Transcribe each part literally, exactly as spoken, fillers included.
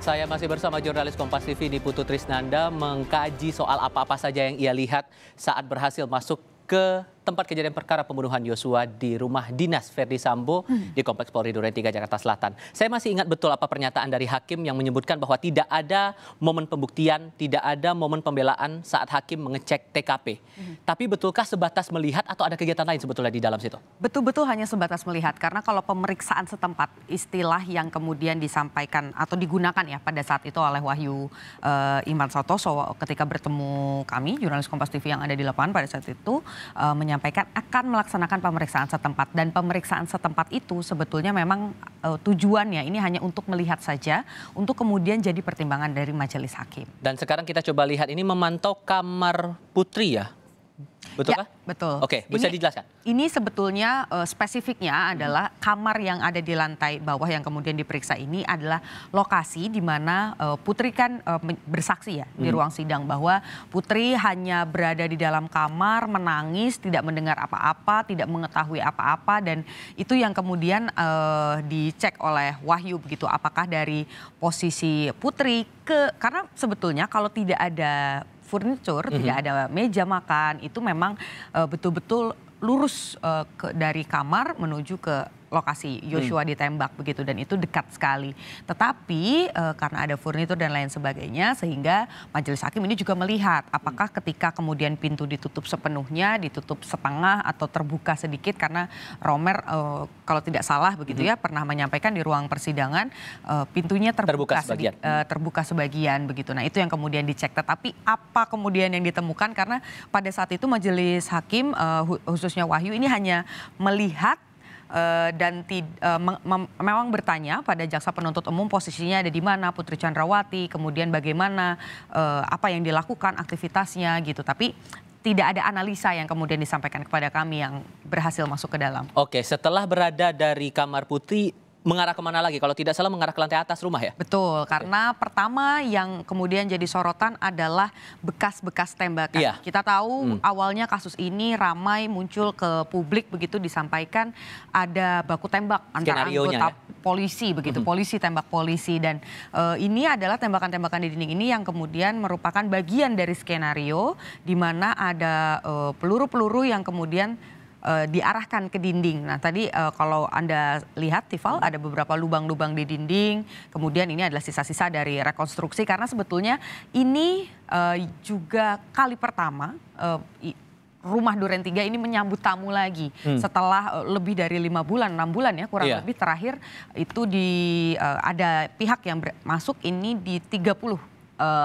Saya masih bersama jurnalis Kompas T V Ni Putu Trisnanda mengkaji soal apa-apa saja yang ia lihat saat berhasil masuk ke tempat kejadian perkara pembunuhan Yosua di rumah dinas Ferdi Sambo hmm. di Kompleks Polri Duren tiga Jakarta Selatan. Saya masih ingat betul apa pernyataan dari hakim yang menyebutkan bahwa tidak ada momen pembuktian, tidak ada momen pembelaan saat hakim mengecek T K P. Hmm. Tapi betulkah sebatas melihat atau ada kegiatan lain sebetulnya di dalam situ? Betul-betul hanya sebatas melihat, karena kalau pemeriksaan setempat, istilah yang kemudian disampaikan atau digunakan ya pada saat itu oleh Wahyu uh, Iman Sotoso ketika bertemu kami jurnalis Kompas T V yang ada di lapangan pada saat itu uh, menyampaikan akan melaksanakan pemeriksaan setempat, dan pemeriksaan setempat itu sebetulnya memang e, tujuannya ini hanya untuk melihat saja, untuk kemudian jadi pertimbangan dari majelis hakim. Dan sekarang kita coba lihat, ini memantau kamar Putri ya? Betul ya, betul. Oke, bisa ini, dijelaskan? Ini sebetulnya uh, spesifiknya adalah kamar yang ada di lantai bawah yang kemudian diperiksa ini adalah lokasi di mana uh, Putri kan uh, bersaksi ya hmm. di ruang sidang, bahwa Putri hanya berada di dalam kamar menangis, tidak mendengar apa-apa, tidak mengetahui apa-apa, dan itu yang kemudian uh, dicek oleh Wahyu begitu, apakah dari posisi Putri ke, karena sebetulnya kalau tidak ada furniture, mm-hmm. tidak ada meja makan, itu memang uh, betul-betul lurus uh, ke, dari kamar menuju ke lokasi Yosua hmm. ditembak begitu, dan itu dekat sekali. Tetapi e, karena ada furnitur dan lain sebagainya, sehingga majelis hakim ini juga melihat apakah ketika kemudian pintu ditutup sepenuhnya, ditutup setengah atau terbuka sedikit, karena Romer e, kalau tidak salah begitu hmm. ya pernah menyampaikan di ruang persidangan e, pintunya terbuka terbuka sebagian. E, terbuka sebagian begitu. Nah, itu yang kemudian dicek. Tetapi apa kemudian yang ditemukan, karena pada saat itu majelis hakim e, khususnya Wahyu ini hanya melihat Uh, dan tid, uh, memang bertanya pada jaksa penuntut umum posisinya ada di mana Putri Candrawathi, kemudian bagaimana uh, apa yang dilakukan aktivitasnya gitu, tapi tidak ada analisa yang kemudian disampaikan kepada kami yang berhasil masuk ke dalam. Oke, setelah berada dari kamar Putri, mengarah kemana lagi? Kalau tidak salah mengarah ke lantai atas rumah ya? Betul, karena Oke. pertama yang kemudian jadi sorotan adalah bekas-bekas tembakan. Iya. Kita tahu hmm. awalnya kasus ini ramai muncul ke publik begitu, disampaikan ada baku tembak antara anggota ya? polisi begitu, hmm. polisi tembak polisi. Dan e, ini adalah tembakan-tembakan di dinding ini yang kemudian merupakan bagian dari skenario di mana ada peluru-peluru yang kemudian Uh, diarahkan ke dinding. Nah, tadi uh, kalau Anda lihat, Tifal, hmm. ada beberapa lubang-lubang di dinding. Kemudian ini adalah sisa-sisa dari rekonstruksi, karena sebetulnya ini uh, juga kali pertama uh, rumah Duren tiga ini menyambut tamu lagi. Hmm. Setelah uh, lebih dari lima bulan, enam bulan ya kurang yeah. lebih terakhir itu di uh, ada pihak yang masuk ini di tiga puluh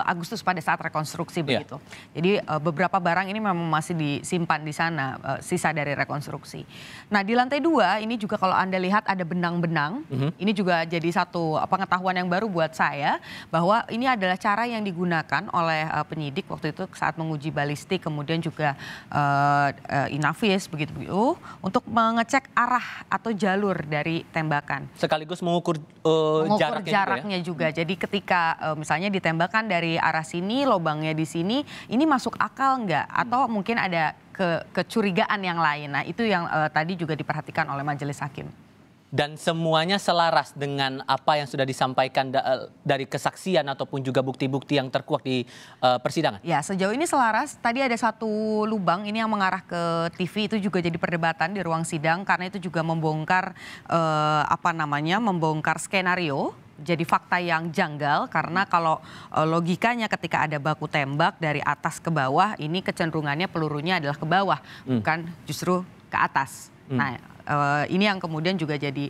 Agustus pada saat rekonstruksi begitu. Yeah. Jadi uh, beberapa barang ini memang masih disimpan di sana, uh, sisa dari rekonstruksi. Nah, di lantai dua ini juga kalau Anda lihat ada benang-benang. Mm-hmm. Ini juga jadi satu pengetahuan yang baru buat saya, bahwa ini adalah cara yang digunakan oleh uh, penyidik waktu itu saat menguji balistik, kemudian juga uh, uh, inavis begitu-begitu, untuk mengecek arah atau jalur dari tembakan. Sekaligus mengukur, uh, mengukur jaraknya, jaraknya juga. Ya? juga. Jadi ketika uh, misalnya ditembakkan dari arah sini, lubangnya di sini, ini masuk akal nggak? Atau mungkin ada ke, kecurigaan yang lain. Nah, itu yang uh, tadi juga diperhatikan oleh majelis hakim. Dan semuanya selaras dengan apa yang sudah disampaikan da dari kesaksian ataupun juga bukti-bukti yang terkuak di uh, persidangan? Ya, sejauh ini selaras. Tadi ada satu lubang ini yang mengarah ke T V, itu juga jadi perdebatan di ruang sidang, karena itu juga membongkar uh, apa namanya, membongkar skenario. Jadi fakta yang janggal, karena kalau logikanya ketika ada baku tembak dari atas ke bawah, ini kecenderungannya pelurunya adalah ke bawah, hmm. bukan justru ke atas. Hmm. Nah, ini yang kemudian juga jadi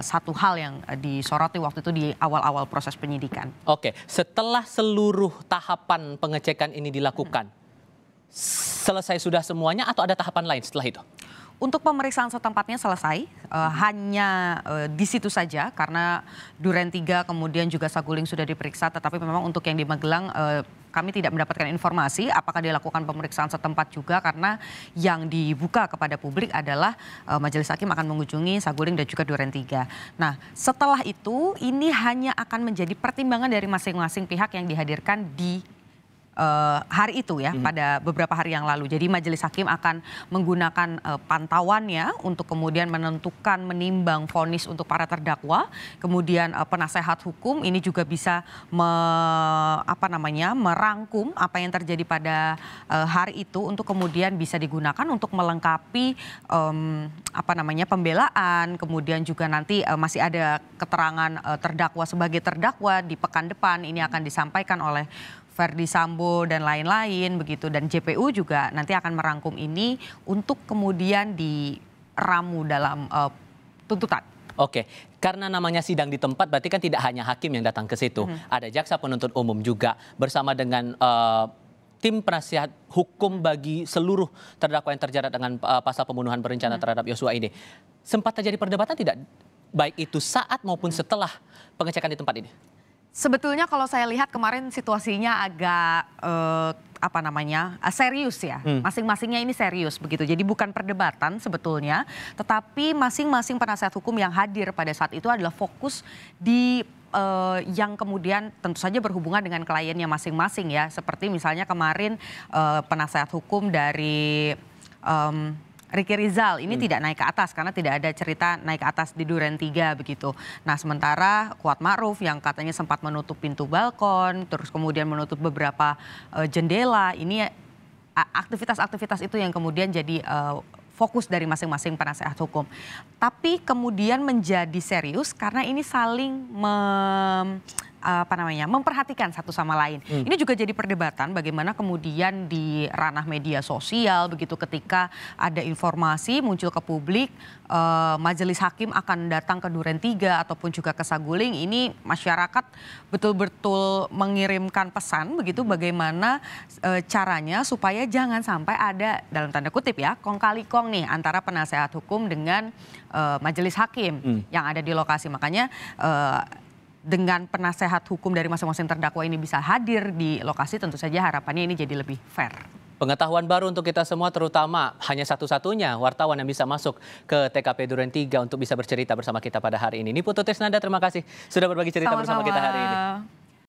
satu hal yang disoroti waktu itu di awal-awal proses penyidikan. Oke, setelah seluruh tahapan pengecekan ini dilakukan, hmm. selesai sudah semuanya atau ada tahapan lain setelah itu? Untuk pemeriksaan setempatnya selesai, uh, hanya uh, di situ saja, karena Duren tiga kemudian juga Saguling sudah diperiksa, tetapi memang untuk yang di Magelang uh, kami tidak mendapatkan informasi apakah dilakukan pemeriksaan setempat juga, karena yang dibuka kepada publik adalah uh, majelis hakim akan mengunjungi Saguling dan juga Duren tiga. Nah, setelah itu ini hanya akan menjadi pertimbangan dari masing-masing pihak yang dihadirkan di Uh, hari itu ya, hmm. pada beberapa hari yang lalu. Jadi Majelis Hakim akan menggunakan uh, pantauannya untuk kemudian menentukan, menimbang vonis untuk para terdakwa. Kemudian uh, penasehat hukum ini juga bisa me, apa namanya, merangkum apa yang terjadi pada uh, hari itu untuk kemudian bisa digunakan untuk melengkapi um, apa namanya pembelaan. Kemudian juga nanti uh, masih ada keterangan uh, terdakwa sebagai terdakwa di pekan depan ini akan disampaikan oleh Ferdi Sambo dan lain-lain begitu, dan J P U juga nanti akan merangkum ini untuk kemudian diramu dalam uh, tuntutan. Oke, karena namanya sidang di tempat berarti kan tidak hanya hakim yang datang ke situ, hmm. ada jaksa penuntut umum juga bersama dengan uh, tim penasihat hukum bagi seluruh terdakwa yang terjerat dengan uh, pasal pembunuhan berencana hmm. terhadap Yosua ini. Sempat terjadi perdebatan tidak, baik itu saat maupun setelah pengecekan di tempat ini? Sebetulnya kalau saya lihat kemarin situasinya agak eh, apa namanya serius ya, hmm. masing-masingnya ini serius begitu. Jadi bukan perdebatan sebetulnya, tetapi masing-masing penasihat hukum yang hadir pada saat itu adalah fokus di eh, yang kemudian tentu saja berhubungan dengan kliennya masing-masing ya. Seperti misalnya kemarin eh, penasihat hukum dari Um, Ricky Rizal ini hmm. tidak naik ke atas karena tidak ada cerita naik ke atas di Duren tiga begitu. Nah sementara Kuat Maruf yang katanya sempat menutup pintu balkon, terus kemudian menutup beberapa uh, jendela. Ini aktivitas-aktivitas itu yang kemudian jadi uh, fokus dari masing-masing penasehat hukum. Tapi kemudian menjadi serius karena ini saling mem... apa namanya memperhatikan satu sama lain. Hmm. Ini juga jadi perdebatan bagaimana kemudian di ranah media sosial begitu ketika ada informasi muncul ke publik eh, Majelis Hakim akan datang ke Duren tiga ataupun juga ke Saguling, ini masyarakat betul-betul mengirimkan pesan begitu bagaimana eh, caranya supaya jangan sampai ada dalam tanda kutip ya kong kali kong nih antara penasehat hukum dengan eh, Majelis Hakim hmm. yang ada di lokasi. Makanya eh, dengan penasehat hukum dari masing-masing terdakwa ini bisa hadir di lokasi, tentu saja harapannya ini jadi lebih fair. Pengetahuan baru untuk kita semua, terutama hanya satu-satunya wartawan yang bisa masuk ke T K P Duren tiga untuk bisa bercerita bersama kita pada hari ini. Ni Putu Trisnanda, terima kasih sudah berbagi cerita Sama-sama. bersama kita hari ini.